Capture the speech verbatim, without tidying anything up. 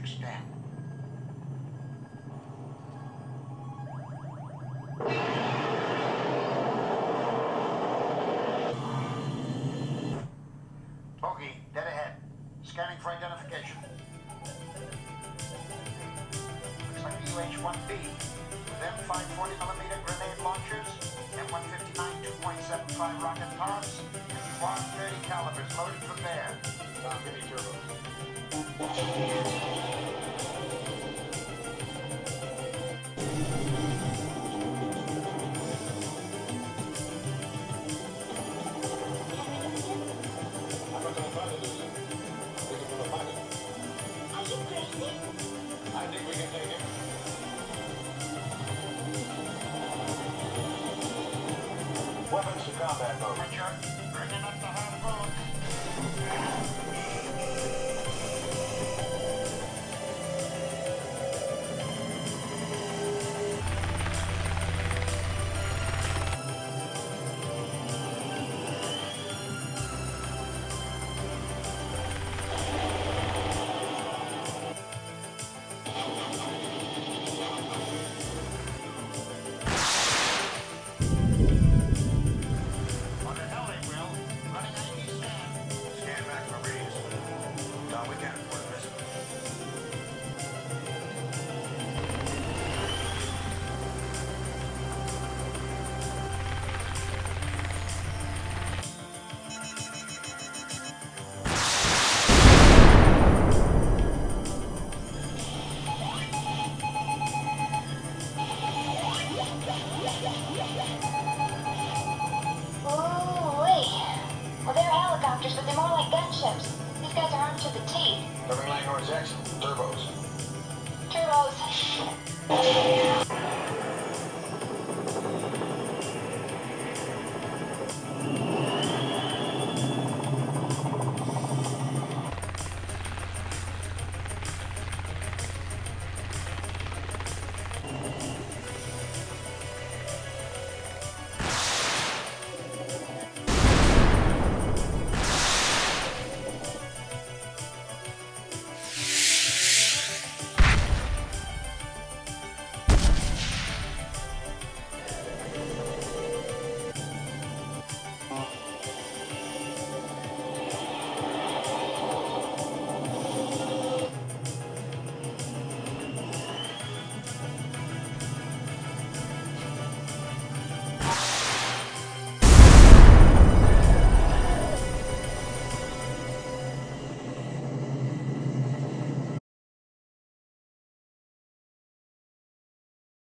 extend. Bogey, dead ahead. Scanning for identification. Looks like the U H one B with M five forty millimeter grenade launchers, M one fifty-nine two point seven five rocket pods, and M one thirty calibers loaded from there. Balcony turbos. Weapons to combat mode. Richard, bringing up the hard boat.